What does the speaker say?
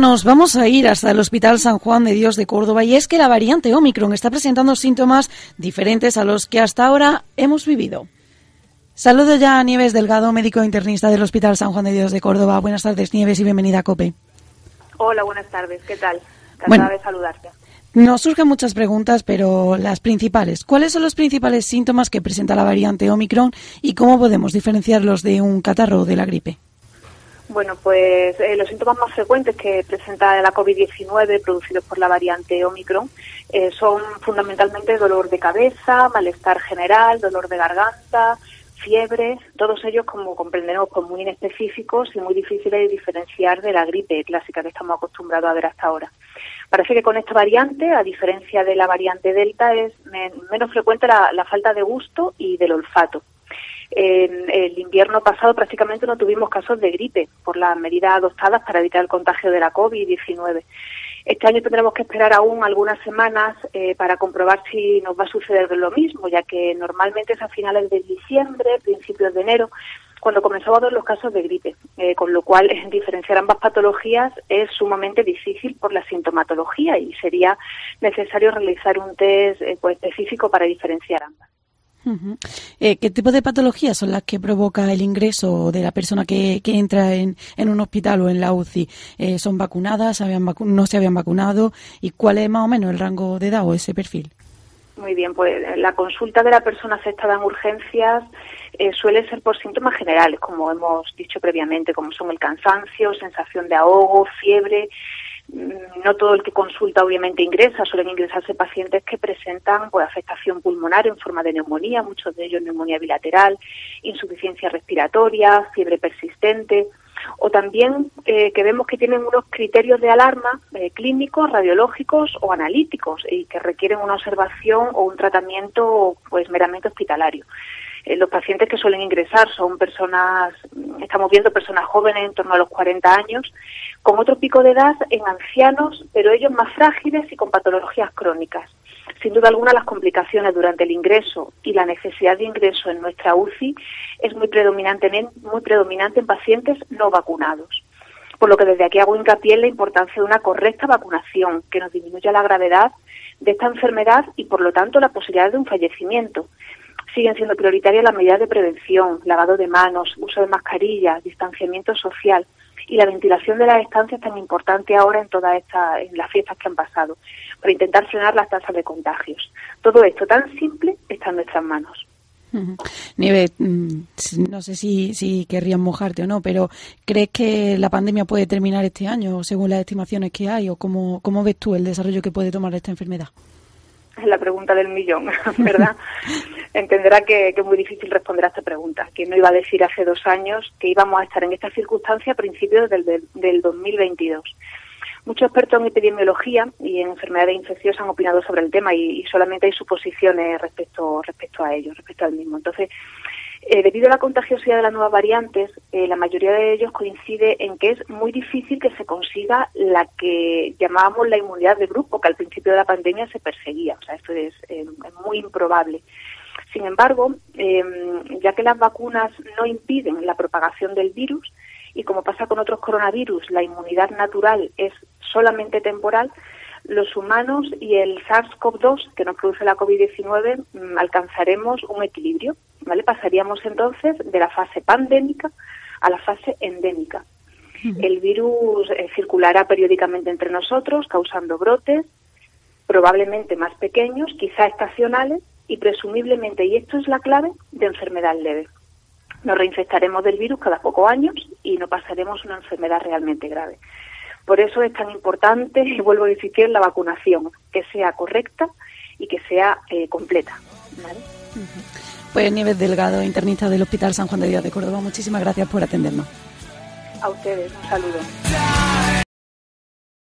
Nos vamos a ir hasta el Hospital San Juan de Dios de Córdoba y es que la variante Omicron está presentando síntomas diferentes a los que hasta ahora hemos vivido. Saludo ya a Nieves Delgado, médico internista del Hospital San Juan de Dios de Córdoba. Buenas tardes, Nieves, y bienvenida a COPE. Hola, buenas tardes. ¿Qué tal? Encantada de saludarte. Nos surgen muchas preguntas, pero las principales. ¿Cuáles son los principales síntomas que presenta la variante Omicron y cómo podemos diferenciarlos de un catarro o de la gripe? Bueno, pues los síntomas más frecuentes que presenta la COVID-19 producidos por la variante Omicron son fundamentalmente dolor de cabeza, malestar general, dolor de garganta, fiebre, todos ellos, como comprenderemos, pues muy inespecíficos y muy difíciles de diferenciar de la gripe clásica que estamos acostumbrados a ver hasta ahora. Parece que con esta variante, a diferencia de la variante Delta, es menos frecuente la falta de gusto y del olfato. En el invierno pasado prácticamente no tuvimos casos de gripe por las medidas adoptadas para evitar el contagio de la COVID-19. Este año tendremos que esperar aún algunas semanas para comprobar si nos va a suceder lo mismo, ya que normalmente es a finales de diciembre, principios de enero, cuando comenzamos a ver los casos de gripe, con lo cual diferenciar ambas patologías es sumamente difícil por la sintomatología y sería necesario realizar un test específico para diferenciar ambas. Uh-huh. ¿Qué tipo de patologías son las que provoca el ingreso de la persona que entra en un hospital o en la UCI? ¿Son vacunadas? ¿No se habían vacunado? ¿Y cuál es más o menos el rango de edad o ese perfil? Muy bien, pues la consulta de la persona afectada en urgencias suele ser por síntomas generales, como hemos dicho previamente, como son el cansancio, sensación de ahogo, fiebre. No todo el que consulta obviamente ingresa, suelen ingresarse pacientes que presentan pues afectación pulmonar en forma de neumonía, muchos de ellos neumonía bilateral, insuficiencia respiratoria, fiebre persistente, o también que vemos que tienen unos criterios de alarma clínicos, radiológicos o analíticos y que requieren una observación o un tratamiento pues meramente hospitalario. Los pacientes que suelen ingresar son personas, estamos viendo personas jóvenes en torno a los 40 años, con otro pico de edad en ancianos, pero ellos más frágiles y con patologías crónicas. Sin duda alguna, las complicaciones durante el ingreso y la necesidad de ingreso en nuestra UCI es muy predominante en pacientes no vacunados. Por lo que desde aquí hago hincapié en la importancia de una correcta vacunación que nos disminuya la gravedad de esta enfermedad y, por lo tanto, la posibilidad de un fallecimiento. Siguen siendo prioritarias las medidas de prevención, lavado de manos, uso de mascarillas, distanciamiento social y la ventilación de las estancias tan importante ahora en las fiestas que han pasado, para intentar frenar las tasas de contagios. Todo esto tan simple está en nuestras manos. Nieves, no sé si querrías mojarte o no, pero ¿crees que la pandemia puede terminar este año, según las estimaciones que hay, o cómo ves tú el desarrollo que puede tomar esta enfermedad? Es la pregunta del millón, ¿verdad? Entenderá que es muy difícil responder a esta pregunta. ¿Quién no iba a decir hace 2 años que íbamos a estar en esta circunstancia a principios del 2022? Muchos expertos en epidemiología y en enfermedades infecciosas han opinado sobre el tema y solamente hay suposiciones respecto a ello, respecto al mismo. Entonces, debido a la contagiosidad de las nuevas variantes, la mayoría de ellos coincide en que es muy difícil que se consiga la que llamábamos la inmunidad de grupo, que al principio de la pandemia se perseguía. O sea, esto es muy improbable. Sin embargo, ya que las vacunas no impiden la propagación del virus y como pasa con otros coronavirus, la inmunidad natural es solamente temporal, los humanos y el SARS-CoV-2 que nos produce la COVID-19 alcanzaremos un equilibrio, ¿vale? Pasaríamos entonces de la fase pandémica a la fase endémica. El virus circulará periódicamente entre nosotros, causando brotes, probablemente más pequeños, quizá estacionales, y presumiblemente, y esto es la clave, de enfermedad leve. Nos reinfectaremos del virus cada pocos años y no pasaremos una enfermedad realmente grave. Por eso es tan importante, y vuelvo a insistir, la vacunación, que sea correcta y que sea completa, ¿vale? Pues Nieves Delgado, internista del Hospital San Juan de Dios de Córdoba, muchísimas gracias por atendernos. A ustedes, un saludo.